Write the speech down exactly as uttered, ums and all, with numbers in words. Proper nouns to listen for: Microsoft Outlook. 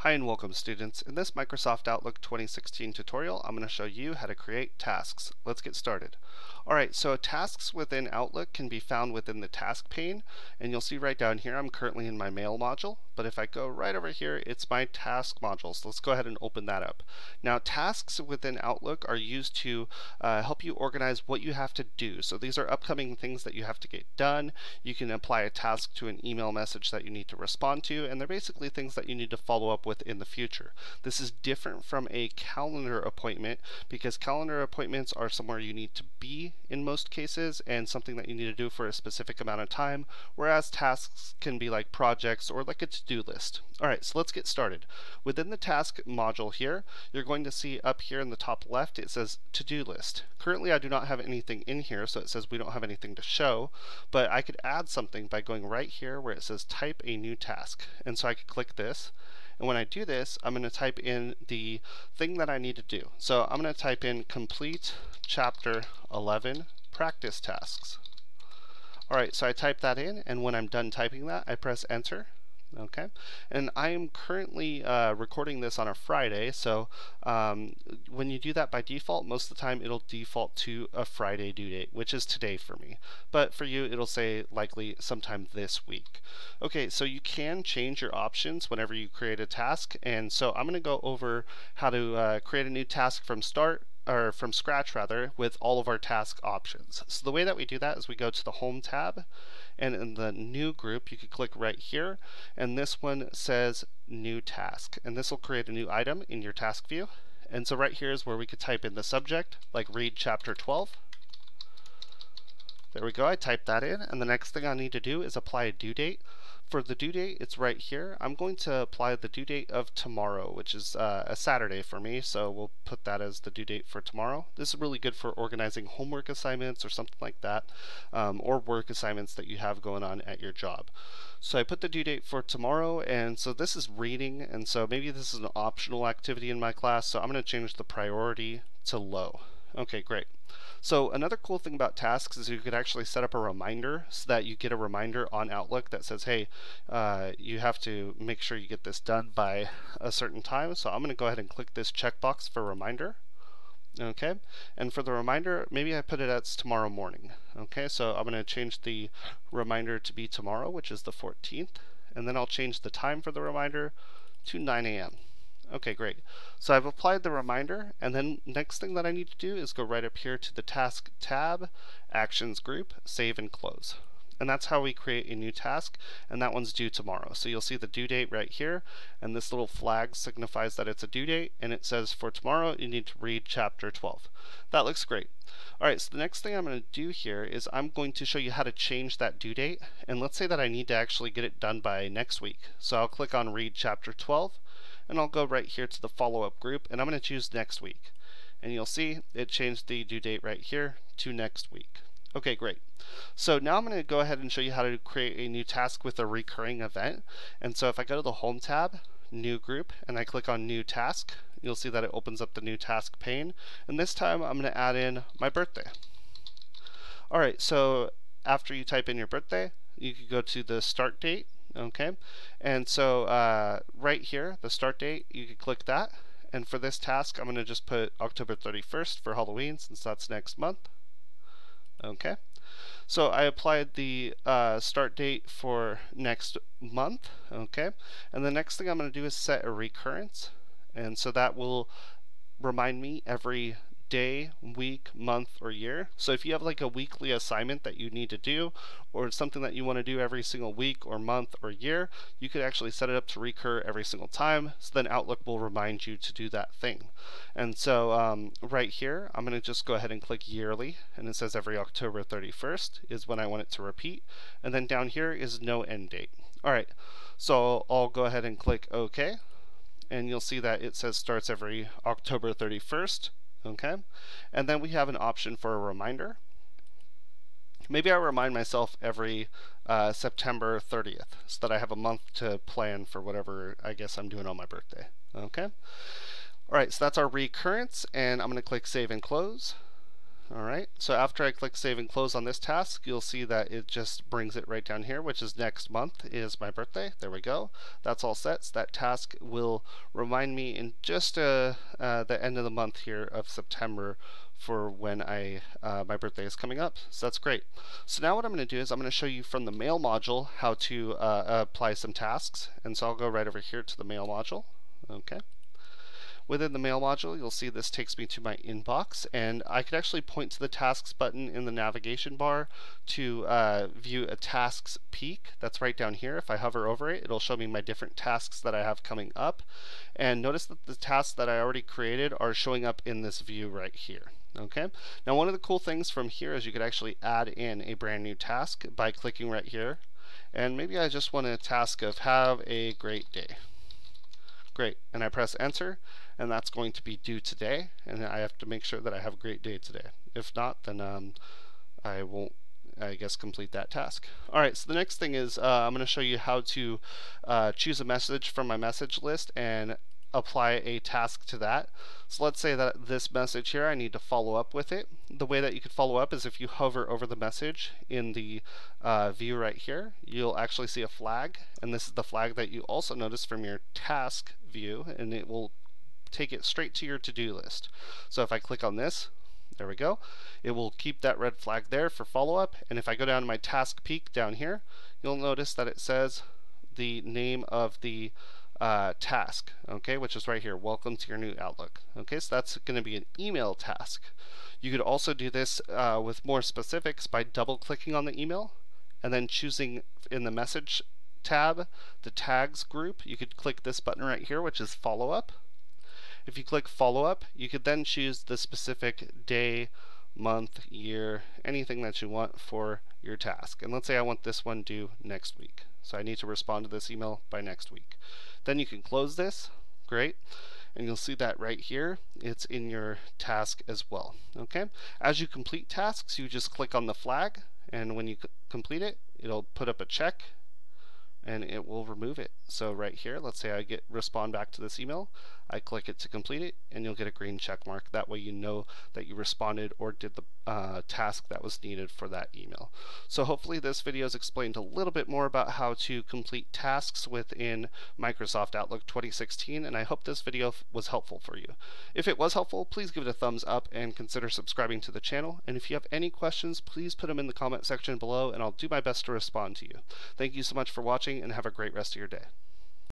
Hi and welcome, students. In this Microsoft Outlook twenty sixteen tutorial, I'm going to show you how to create tasks. Let's get started. Alright, so tasks within Outlook can be found within the task pane, and you'll see right down here I'm currently in my mail module, but if I go right over here, it's my task module. So let's go ahead and open that up. Now, tasks within Outlook are used to uh, help you organize what you have to do. So these are upcoming things that you have to get done. You can apply a task to an email message that you need to respond to, and they're basically things that you need to follow up with in the future. This is different from a calendar appointment because calendar appointments are somewhere you need to be in most cases and something that you need to do for a specific amount of time, whereas tasks can be like projects or like a to-do list. Alright, so let's get started. Within the task module here, you're going to see up here in the top left it says to-do list. Currently I do not have anything in here, so it says we don't have anything to show, but I could add something by going right here where it says type a new task, and so I could click this. And when I do this, I'm going to type in the thing that I need to do. So I'm going to type in complete chapter eleven practice tasks. Alright, so I type that in, and when I'm done typing that, I press enter. Okay, and I am currently uh, recording this on a Friday, so um, when you do that by default, most of the time it'll default to a Friday due date, which is today for me, but for you it'll say likely sometime this week. Okay, so you can change your options whenever you create a task, and so I'm going to go over how to uh, create a new task from start or from scratch rather, with all of our task options. So the way that we do that is we go to the Home tab, and in the New group you could click right here, and this one says New Task, and this will create a new item in your task view. And so right here is where we could type in the subject, like read chapter twelve. There we go, I typed that in, and the next thing I need to do is apply a due date. For the due date, it's right here. I'm going to apply the due date of tomorrow, which is uh, a Saturday for me, so we'll put that as the due date for tomorrow. This is really good for organizing homework assignments or something like that, um, or work assignments that you have going on at your job. So I put the due date for tomorrow, and so this is reading, and so maybe this is an optional activity in my class, so I'm going to change the priority to low. Okay, great. So another cool thing about tasks is you could actually set up a reminder so that you get a reminder on Outlook that says, hey, uh, you have to make sure you get this done by a certain time. So I'm going to go ahead and click this checkbox for reminder. Okay, and for the reminder, maybe I put it as tomorrow morning. Okay, so I'm going to change the reminder to be tomorrow, which is the fourteenth, and then I'll change the time for the reminder to nine A M Okay, great. So I've applied the reminder, and then next thing that I need to do is go right up here to the Task tab, Actions group, Save and Close. And that's how we create a new task, and that one's due tomorrow. So you'll see the due date right here, and this little flag signifies that it's a due date, and it says for tomorrow you need to read chapter twelve. That looks great. Alright, so the next thing I'm going to do here is I'm going to show you how to change that due date, and let's say that I need to actually get it done by next week. So I'll click on read chapter twelve, and I'll go right here to the follow-up group, and I'm going to choose next week, and you'll see it changed the due date right here to next week. Okay, great. So now I'm going to go ahead and show you how to create a new task with a recurring event. And so if I go to the Home tab, New group, and I click on New Task, you'll see that it opens up the New Task pane, and this time I'm going to add in my birthday. Alright, so after you type in your birthday, you can go to the start date. Okay, and so uh, right here, the start date, you can click that, and for this task I'm going to just put October thirty-first for Halloween, since that's next month. Okay, so I applied the uh, start date for next month. Okay, and the next thing I'm going to do is set a recurrence, and so that will remind me every day, week, month, or year. So if you have like a weekly assignment that you need to do, or something that you want to do every single week or month or year, you could actually set it up to recur every single time, so then Outlook will remind you to do that thing. And so um, right here I'm going to just go ahead and click yearly, and it says every October thirty-first is when I want it to repeat, and then down here is no end date. Alright, so I'll go ahead and click OK, and you'll see that it says starts every October thirty-first. Okay, and then we have an option for a reminder. Maybe I remind myself every uh, September thirtieth so that I have a month to plan for whatever I guess I'm doing on my birthday. Okay, alright, so that's our recurrence, and I'm going to click Save and Close. Alright, so after I click save and close on this task, you'll see that it just brings it right down here, which is next month is my birthday. There we go. That's all set. So that task will remind me in just uh, uh, the end of the month here of September for when I uh, my birthday is coming up. So that's great. So now what I'm going to do is I'm going to show you from the mail module how to uh, apply some tasks. And so I'll go right over here to the mail module. Okay. Within the mail module, you'll see this takes me to my inbox, and I can actually point to the tasks button in the navigation bar to uh, view a tasks peek. That's right down here. If I hover over it, it'll show me my different tasks that I have coming up. And notice that the tasks that I already created are showing up in this view right here. Okay. Now, one of the cool things from here is you could actually add in a brand new task by clicking right here. And maybe I just want a task of have a great day. Great, and I press enter, and that's going to be due today, and I have to make sure that I have a great day today. If not, then um, I won't, I guess, complete that task. Alright, so the next thing is uh, I'm going to show you how to uh, choose a message from my message list and apply a task to that. So let's say that this message here, I need to follow up with it. The way that you could follow up is if you hover over the message in the uh, view right here, you'll actually see a flag, and this is the flag that you also notice from your task view, and it will take it straight to your to-do list. So if I click on this, there we go, it will keep that red flag there for follow-up. And if I go down to my task peek down here, you'll notice that it says the name of the uh, task, okay, which is right here, welcome to your new Outlook. Okay, so that's going to be an email task. You could also do this uh, with more specifics by double clicking on the email and then choosing in the message tab the tags group. You could click this button right here, which is follow-up. If you click follow-up, you could then choose the specific day, month, year, anything that you want for your task. And let's say I want this one due next week. So I need to respond to this email by next week. Then you can close this. Great. And you'll see that right here, it's in your task as well. Okay. As you complete tasks, you just click on the flag, and when you complete it, it'll put up a check and it will remove it. So right here, let's say I get respond back to this email, I click it to complete it, and you'll get a green check mark. That way you know that you responded or did the uh, task that was needed for that email. So hopefully this video has explained a little bit more about how to complete tasks within Microsoft Outlook twenty sixteen, and I hope this video was helpful for you. If it was helpful, please give it a thumbs up and consider subscribing to the channel, and if you have any questions, please put them in the comment section below, and I'll do my best to respond to you. Thank you so much for watching, and have a great rest of your day.